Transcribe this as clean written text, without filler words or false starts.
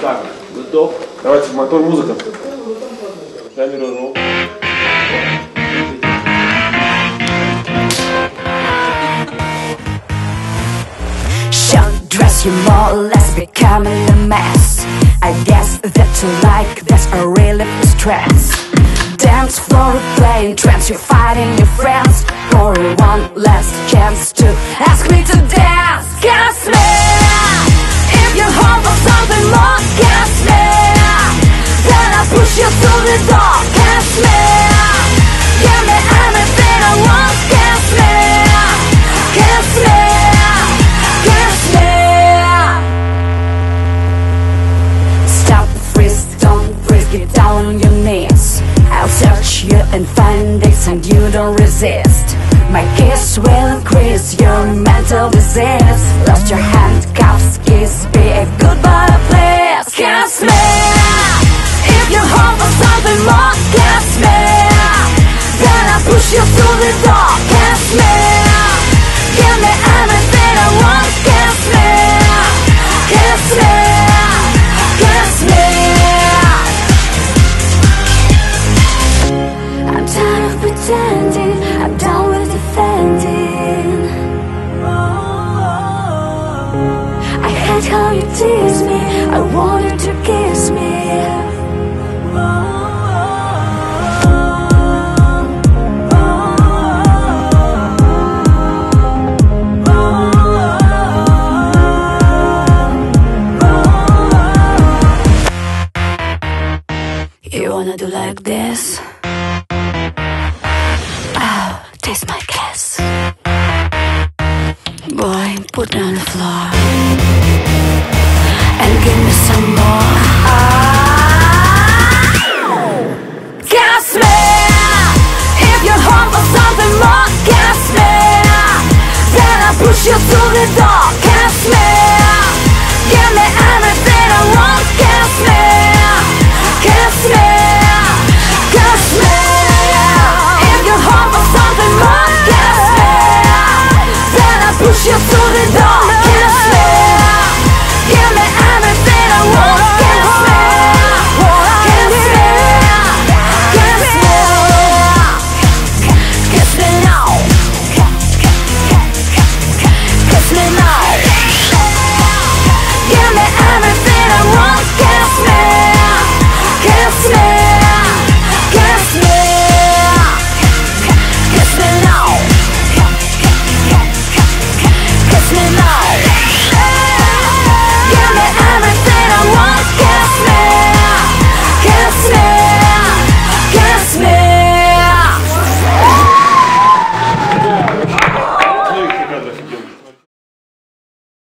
Так, готов. Давайте в мотор, музыка. Камера, ролл. Don't dress you more or less, becoming a mess. I guess that you like, that's a relief of stress. Dance floor playing trance, you're fighting your friends for one last chance to ask me to dance. Kiss me if you hope for something more. Kiss me, then I push you through the door. Kiss me, give me anything I want. Kiss me, kiss me, kiss me. Stop, freeze, don't freeze, get down on your knees. I'll search you and find things and you don't resist. My kiss will increase your mental disease. Lost your handcuffs, kiss me, goodbye please. Kiss me if you hope for something more. Kiss me, then I push you through the door. Kiss me, give me anything I want. Kiss me, kiss me, kiss me. Pretending, I'm done with defending. I hate how you tease me. I want you to kiss me. You wanna do like this? Taste my kiss. Boy, put me on the floor and give me